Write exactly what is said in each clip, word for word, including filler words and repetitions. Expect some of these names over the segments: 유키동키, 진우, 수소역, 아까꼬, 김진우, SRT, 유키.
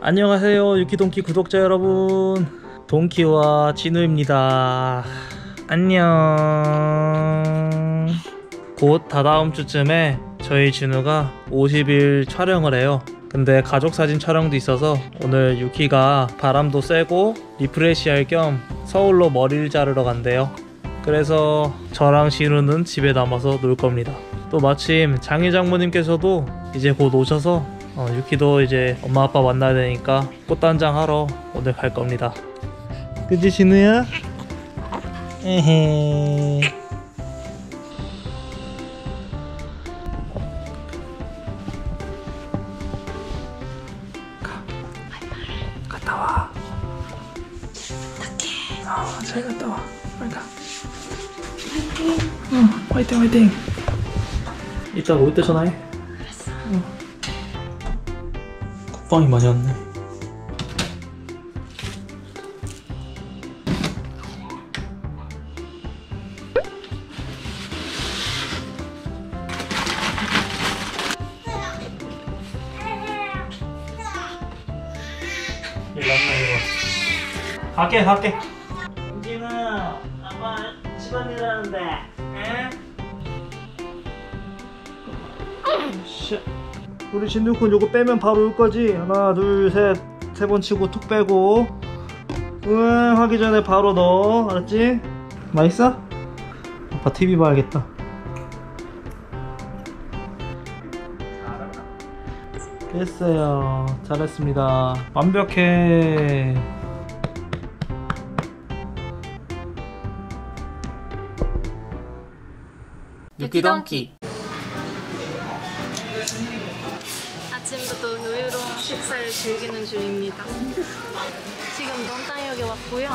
안녕하세요 유키동키 구독자 여러분, 동키와 진우입니다. 안녕. 곧 다다음 주쯤에 저희 진우가 오십 일 촬영을 해요. 근데 가족사진 촬영도 있어서 오늘 유키가 바람도 쐬고 리프레시할 겸 서울로 머리를 자르러 간대요. 그래서 저랑 진우는 집에 남아서 놀 겁니다. 또 마침 장희 장모님께서도 이제 곧 오셔서 어, 유키도 이제 엄마 아빠 만나야 되니까 꽃단장 하러 오늘 갈 겁니다. 그치 진우야? 에헤. 가. 빨리 갔다 와. 어떡해. 어, 잘 갔다 와. 빨리 가. 화이팅. 응, 화이팅 화이팅. 이따 올 때 전화해. 알았어. 응. 빵이 많이 왔네. 일로 왔어. 갈게 갈게. 은진아, 아빠 집안일 하는데. 응? 우리 진우쿤 요거 빼면 바로 올 거지? 하나, 둘, 셋. 세 번 치고 툭 빼고. 으응 하기 전에 바로 넣어. 알았지? 맛있어? 아빠 티비 봐야겠다. 됐어요. 잘했습니다. 완벽해. 유키동키. 아침부터 여유로운 식사를 즐기는 중입니다. 지금 논탕역에 왔고요.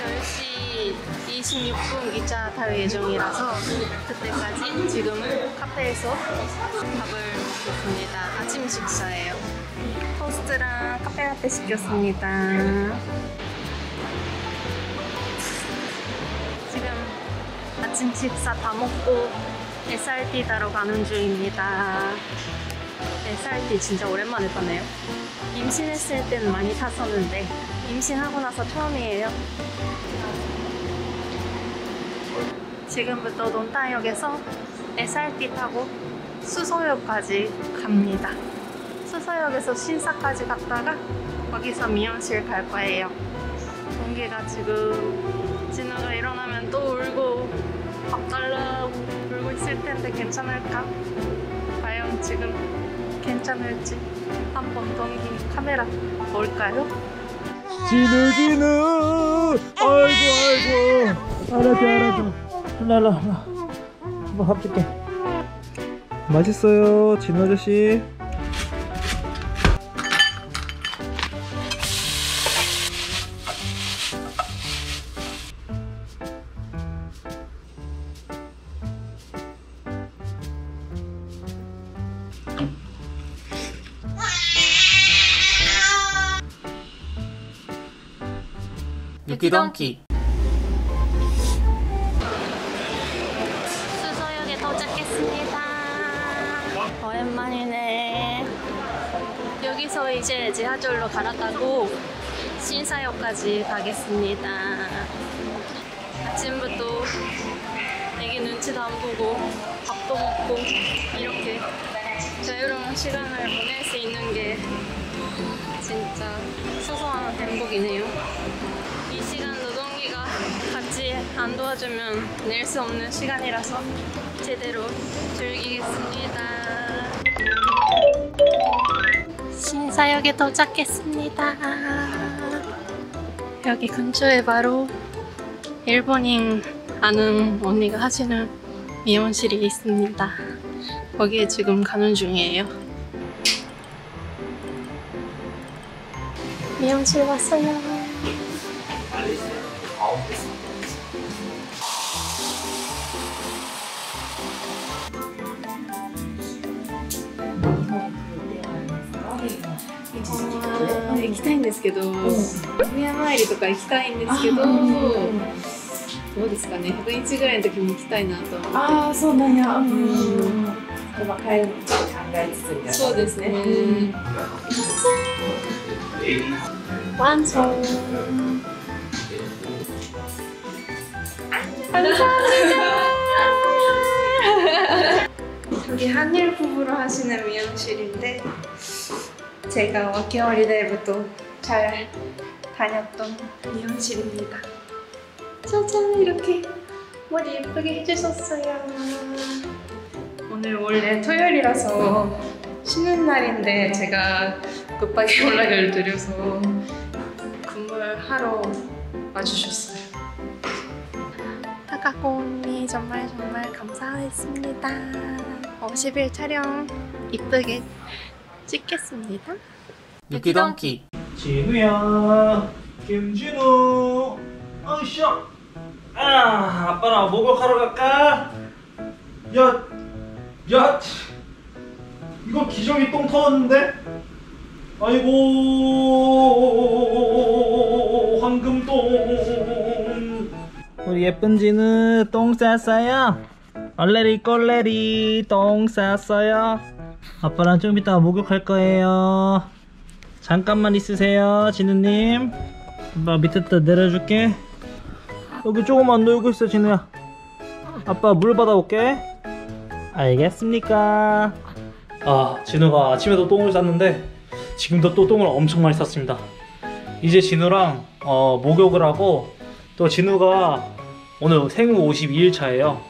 열 시 이십육 분 기차 탈 예정이라서 그때까지 지금 카페에서 밥을 먹습니다. 아침 식사예요. 토스트랑 카페라떼 시켰습니다. 지금 아침 식사 다 먹고 에스 알 티 타러 가는 중입니다. 에스 알 티 진짜 오랜만에 타네요. 임신했을 때는 많이 탔었는데 임신하고 나서 처음이에요. 지금부터 논타역에서 에스 알 티 타고 수소역까지 갑니다. 수소역에서 신사까지 갔다가 거기서 미용실 갈 거예요. 동기가 지금 진우가 일어나면 또 울고 밥 달라고 울고 있을 텐데 괜찮을까? 과연 지금 괜찮을지 한번 동기 카메라 볼까요? 진우 진우! 아이고 아이고 알았어 알았어. 일로 일로 한번 밥 줄게. 맛있어요 진우 아저씨. 유키동키. 수소역에 도착했습니다. 오랜만이네. 여기서 이제 지하철로 갈아타고 신사역까지 가겠습니다. 아침부터 애기 눈치도 안 보고 밥도 먹고 이렇게 자유로운 시간을 보낼 수 있는 게 진짜 소소한 행복이네요. 안 도와주면 낼 수 없는 시간이라서 제대로 즐기겠습니다. 신사역에 도착했습니다. 여기 근처에 바로 일본인 아는 언니가 하시는 미용실이 있습니다. 거기에 지금 가는 중이에요. 미용실 왔어요.あ行きたいんですけど、宮参りとか行きたいんですけど、どうですかね。ひゃくにちぐらいの時も行きたいなと思って。ああ、そうなんや。うん。細かい考えつつ。そうですね。 완성. 감사합니다. 여기 한일 부부로 하시는 미용실인데 제가 워킹홀리데이부터 잘 다녔던 미용실입니다. 짜잔, 이렇게 머리 예쁘게 해주셨어요. 오늘 원래 토요일이라서 쉬는 날인데 제가 급하게 연락을 드려서 근무를 하러 와주셨어요. 아까꼬 언니 정말 정말 감사했습니다. 오십 일 촬영 이쁘게 찍겠습니다. 유키동키 진우야, 김진우. 어이쇼. 아, 아빠랑 목욕하러 갈까? 야, 야, 이거 기저귀 똥 터졌는데? 아이고, 황금똥. 우리 예쁜 진우 똥 쌌어요. 얼레리 꼴레리 똥 쌌어요. 아빠랑 좀 이따 목욕할 거예요. 잠깐만 있으세요, 진우님. 아빠 밑에다 내려줄게. 여기 조금만 놀고 있어, 진우야. 아빠 물 받아올게. 알겠습니까? 아, 진우가 아침에도 똥을 쌌는데 지금도 또 똥을 엄청 많이 쌌습니다. 이제 진우랑 어, 목욕을 하고, 또 진우가 오늘 생후 오십이 일 차예요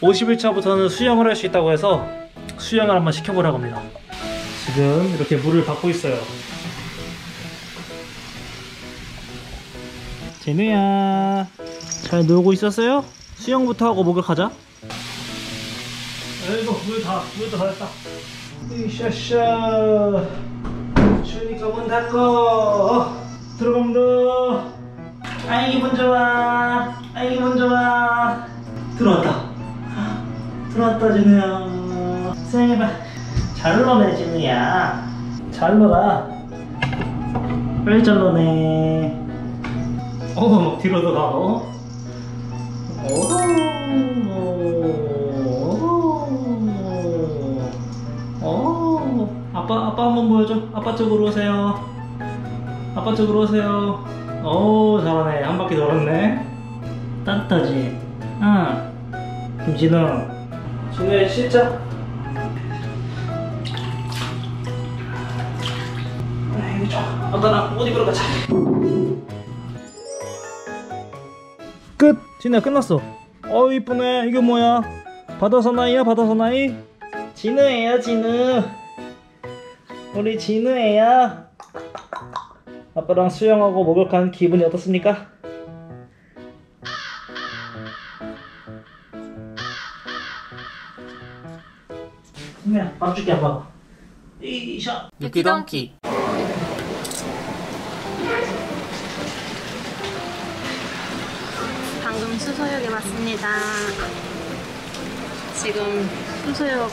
오십일 차부터는 수영을 할 수 있다고 해서 수영을 한번 시켜보려고 합니다. 지금 이렇게 물을 받고 있어요. 진우야, 잘 놀고 있었어요? 수영부터 하고 목욕하자. 아이고, 물 다, 물 다 됐다. 으쌰쌰. 추우니까 문 닫고 들어갑니다. 아이기 먼저 와, 아이기 먼저 와. 들어왔다, 들어왔다. 진우야, 수영해봐. 잘 노네, 진우야. 잘 놀아. 왜 잘 노네? 어, 뒤로 돌아. 어? 어? 어? 아빠, 아빠 한번 보여줘. 아빠 쪽으로 오세요. 아빠 쪽으로 오세요. 오, 잘하네. 한 바퀴 돌았네. 따뜻하지? 응. 김진우, 진우야, 씻자. 아이고, 좋아. 아빠랑 옷 입으러 가자. 끝! 진우야, 끝났어. 어우, 이쁘네. 이게 뭐야? 바다사나이야? 바다사나이? 진우예요, 진우. 우리 진우예요. 아빠랑 수영하고 목욕한 기분이 어떻습니까? 진우야, 밥 줄게, 아빠. 이샤. 유키동키. 방금 수소역에 왔습니다. 지금 수소역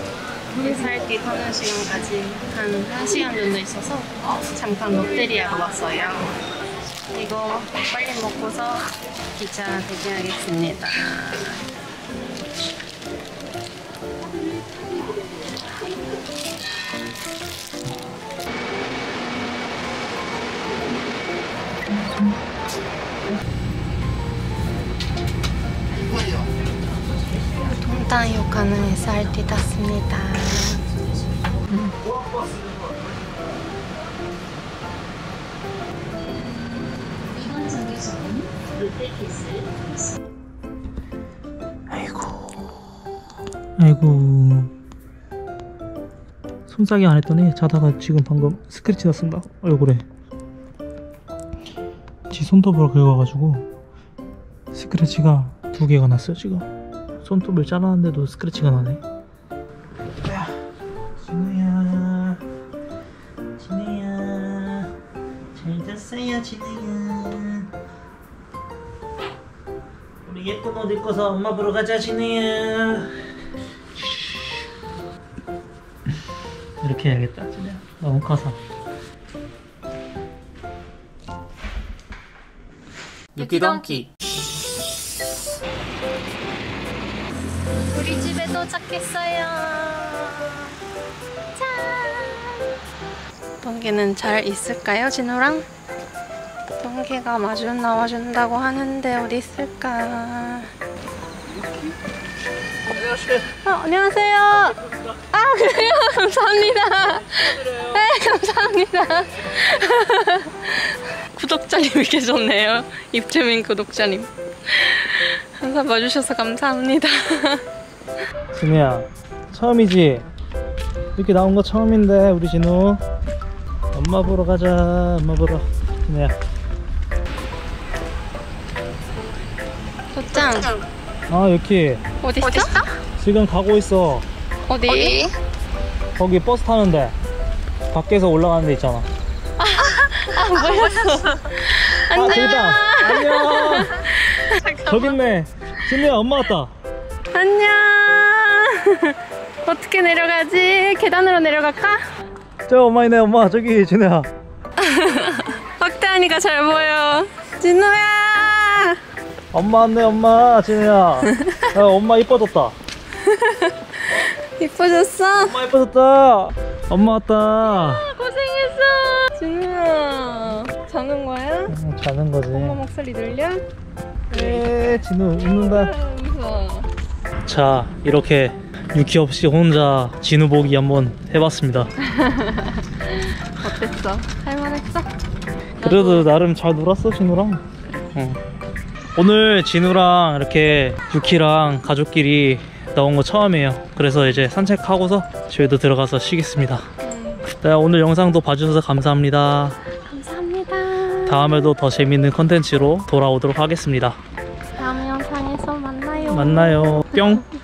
에스알티 타는 시간까지 한 한 시간 정도 있어서 잠깐 롯데리아로 왔어요. 이거 빨리 먹고서 기차 대기하겠습니다. 동탄역 가는 에스알티 탔습니다. 음. 아이고, 아이고, 손싸기 안 했더니 자다가 지금 방금 스크래치 났습니다. 얼굴에 지 손톱으로 긁어가지고 스크래치가 두 개가 났어요. 지금 손톱을 자르는데도 스크래치가 나네. 야, 진우야, 진우야, 잘 잤어요, 진우야. 우리 예쁜 옷 입고서 엄마 보러 가자, 진우야. 이렇게 해야겠다, 진우야. 너무 커서. 유키동키. 우리 집에 도착했어요. 짠! 동기는 잘 있을까요, 진우랑? 동기가 마주 나와준다고 하는데 어디 있을까? 안녕하세요. 어, 안녕하세요. 아, 그래요? 감사합니다. 네, 감사합니다. 구독자님이 계셨네요. 입주민 구독자님. 항상 봐주셔서 감사합니다. 진우야, 처음이지? 이렇게 나온 거 처음인데 우리 진우. 엄마 보러 가자. 엄마 보러. 진우야. 도짱. 아, 유키. 어디 있어? 지금 가고 있어. 어디? 어디? 거기 버스 타는데. 밖에서 올라가는 데 있잖아. 아, 아, 뭐였어? 아, 안녕. 저기다. 안녕. 저기 있네. 진우야, 엄마 왔다. 안녕. 어떻게 내려가지? 계단으로 내려갈까? 저 엄마 있네. 엄마 저기 진우야. 확대하니까 잘 보여. 진우야. 엄마 왔네. 엄마. 진우야. 야, 엄마 이뻐졌다. 이뻐졌어? 엄마 이뻐졌다. 엄마 왔다. 아, 고생했어. 진우야, 자는 거야? 응, 자는 거지. 엄마 목소리 들려? 에 진우 웃는다. 무서워. 자, 이렇게 유키 없이 혼자 진우 보기 한번 해봤습니다. 어땠어? 할만했어? 그래도 나름 잘 놀았어, 진우랑. 그래. 어. 오늘 진우랑 이렇게 유키랑 가족끼리 나온 거 처음이에요. 그래서 이제 산책하고서 저희도 들어가서 쉬겠습니다. 음. 네, 오늘 영상도 봐주셔서 감사합니다. 감사합니다. 다음에도 더 재밌는 컨텐츠로 돌아오도록 하겠습니다. 다음 영상에서 만나요. 만나요. 뿅.